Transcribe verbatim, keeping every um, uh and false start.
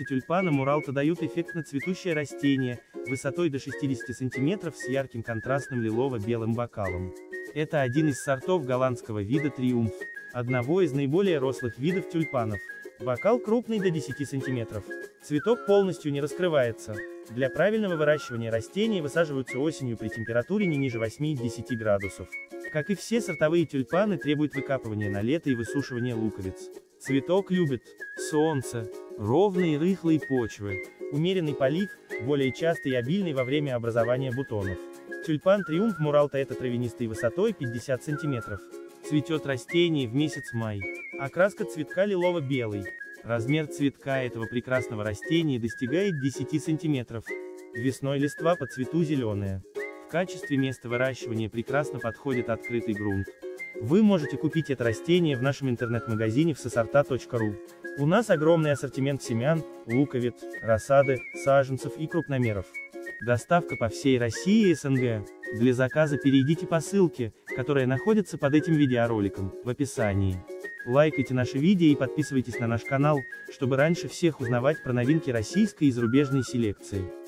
Матрицы тюльпана Муралто дают эффектно цветущее растение, высотой до шестидесяти сантиметров с ярким контрастным лилово-белым бокалом. Это один из сортов голландского вида «Триумф», одного из наиболее рослых видов тюльпанов. Бокал крупный до десяти сантиметров. Цветок полностью не раскрывается. Для правильного выращивания растений высаживаются осенью при температуре не ниже восьми-десяти градусов. Как и все сортовые тюльпаны, требует выкапывания на лето и высушивания луковиц. Цветок любит солнце, ровные и рыхлые почвы, умеренный полив, более частый и обильный во время образования бутонов. Тюльпан Триумф Муралто это травянистой высотой пятьдесят сантиметров. Цветет растение в месяц май. Окраска цветка лилово-белый. Размер цветка этого прекрасного растения достигает десяти сантиметров. Весной листва по цвету зеленая. В качестве места выращивания прекрасно подходит открытый грунт. Вы можете купить это растение в нашем интернет-магазине все сорта точка ру. У нас огромный ассортимент семян, луковиц, рассады, саженцев и крупномеров. Доставка по всей России и СНГ. Для заказа перейдите по ссылке, которая находится под этим видеороликом, в описании. Лайкайте наши видео и подписывайтесь на наш канал, чтобы раньше всех узнавать про новинки российской и зарубежной селекции.